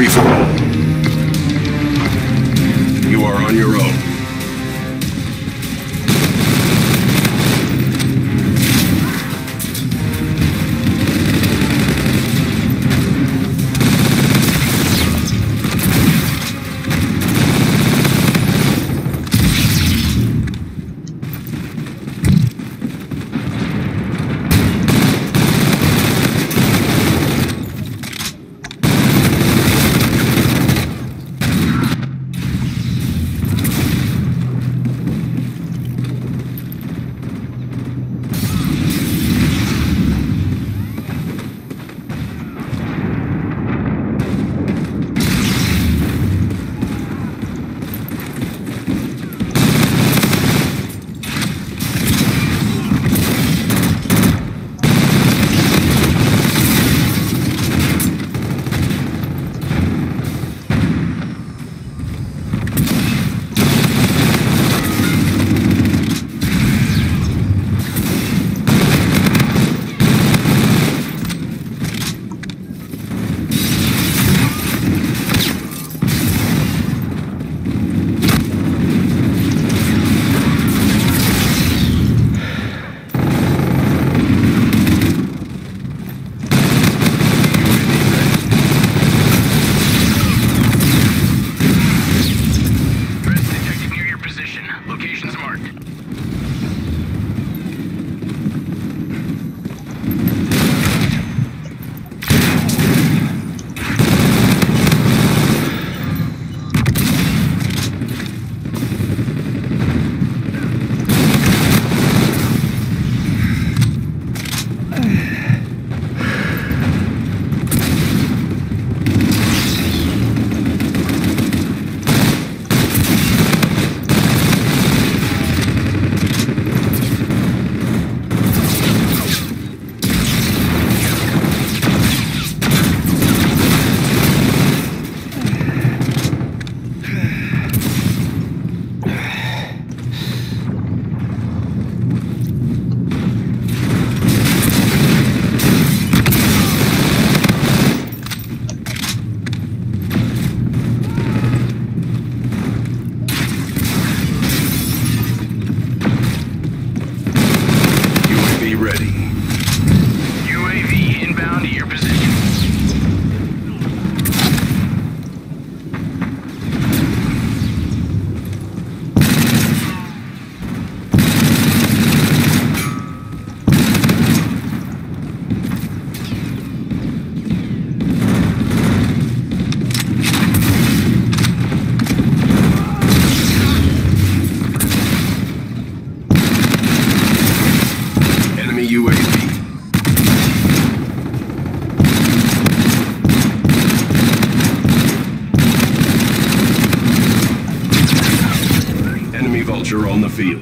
free for all. You are on your own. On the field.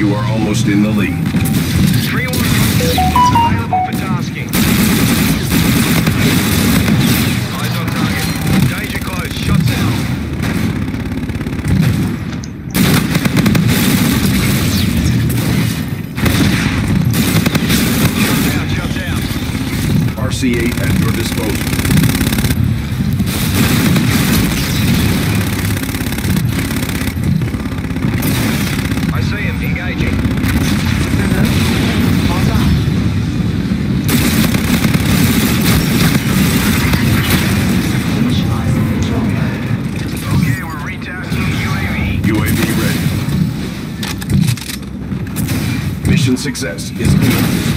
You are almost in the lead. 3-1 available for tasking. Eyes on target. Danger close. Shots out. Shots out. RC8 at your disposal. Success is key.